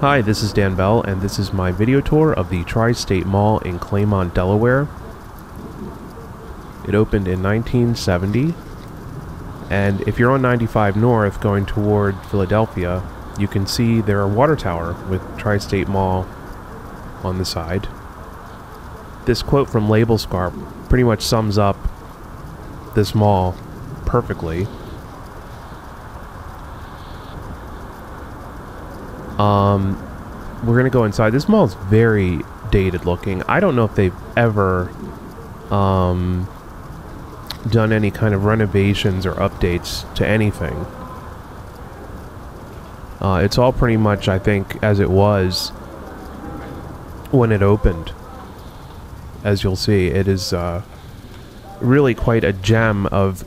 Hi, this is Dan Bell, and this is my video tour of the Tri-State Mall in Claymont, Delaware. It opened in 1970, and if you're on 95 North going toward Philadelphia, you can see their water tower with Tri-State Mall on the side. This quote from Labelscar pretty much sums up this mall perfectly. We're going to go inside. This mall is very dated looking. I don't know if they've ever done any kind of renovations or updates to anything. It's all pretty much, I think, as it was when it opened. As you'll see, it is really quite a gem of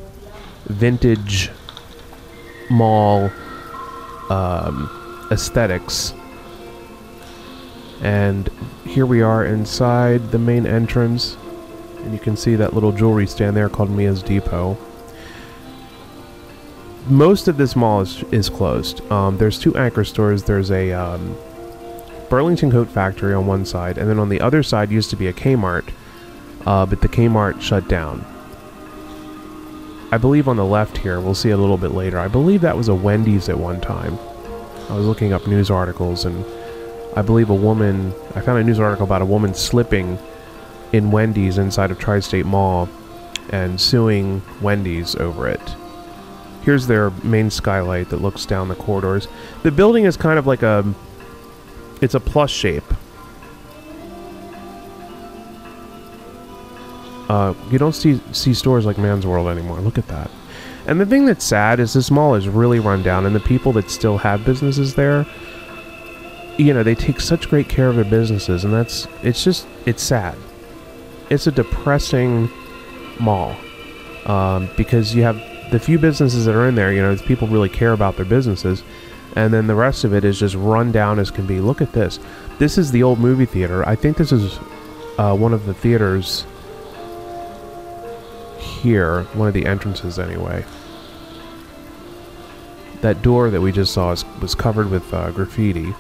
vintage mall aesthetics. And here we are inside the main entrance, and you can see that little jewelry stand there called Mia's Depot. Most of this mall is closed. There's two anchor stores. There's a Burlington Coat Factory on one side, and then on the other side used to be a Kmart, but the Kmart shut down. I believe on the left here, we'll see a little bit later, I believe that was a Wendy's at one time. I was looking up news articles, and I believe I found a news article about a woman slipping in Wendy's inside of Tri-State Mall and suing Wendy's over it. Here's their main skylight that looks down the corridors. The building is kind of like it's a plus shape. You don't see stores like Man's World anymore. Look at that. And the thing that's sad is this mall is really run down, and the people that still have businesses there, you know, they take such great care of their businesses, and it's sad. It's a depressing mall, because you have the few businesses that are in there, you know, people really care about their businesses, and then the rest of it is just run down as can be. Look at this. This is the old movie theater. I think this is one of the theaters here, one of the entrances anyway. That door that we just saw was covered with graffiti.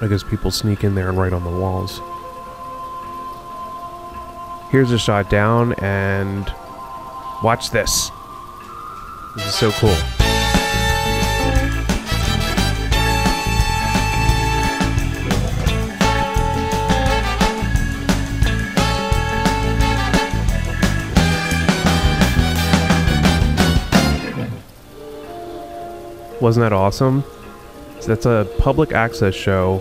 I guess people sneak in there and write on the walls. Here's a shot down, and watch this. This is so cool. Wasn't that awesome? So that's a public access show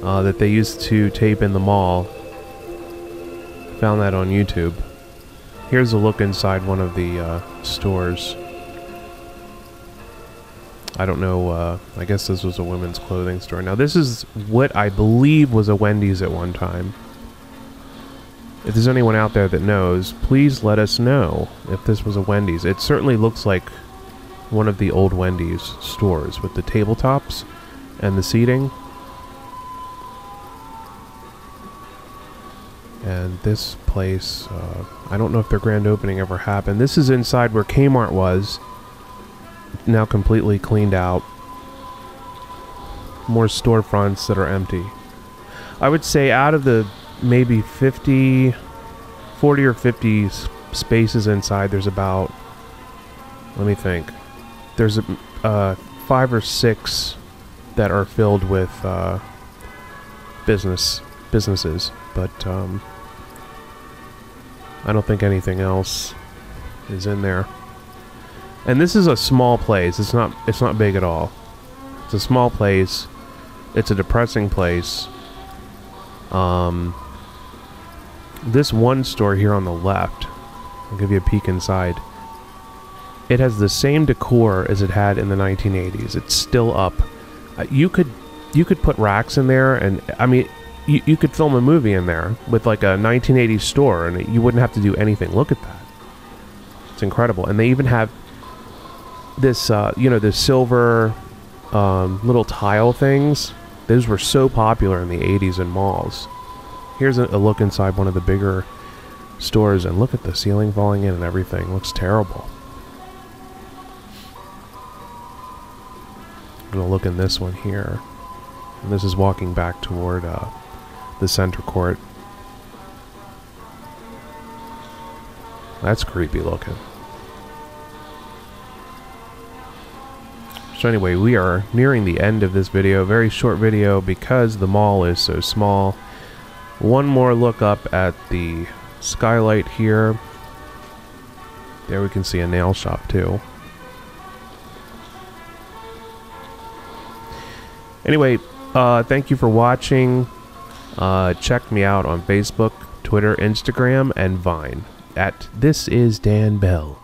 that they used to tape in the mall. Found that on YouTube. Here's a look inside one of the stores. I don't know, I guess this was a women's clothing store. Now this is what I believe was a Wendy's at one time. If there's anyone out there that knows, please let us know if this was a Wendy's. It certainly looks like one of the old Wendy's stores with the tabletops and the seating. And this place, I don't know if their grand opening ever happened. This is inside where Kmart was, now completely cleaned out. More storefronts that are empty. I would say out of the maybe 40 or 50 spaces inside, there's about, let me think, there's 5 or 6 that are filled with businesses, but I don't think anything else is in there. And this is a small place. It's not big at all. It's a small place. It's a depressing place. This one store here on the left, I'll give you a peek inside. It has the same decor as it had in the 1980s. It's still up. You could put racks in there, and I mean, you could film a movie in there with like a 1980s store, and you wouldn't have to do anything. Look at that. It's incredible. And they even have this, you know, the silver little tile things. Those were so popular in the 80s in malls. Here's a look inside one of the bigger stores, and look at the ceiling falling in and everything. It looks terrible. I'm gonna look in this one here. And this is walking back toward the center court. That's creepy looking. So anyway, we are nearing the end of this video. Very short video because the mall is so small. One more look up at the skylight here. There we can see a nail shop too. Anyway, thank you for watching. Check me out on Facebook, Twitter, Instagram, and Vine at This Is Dan Bell.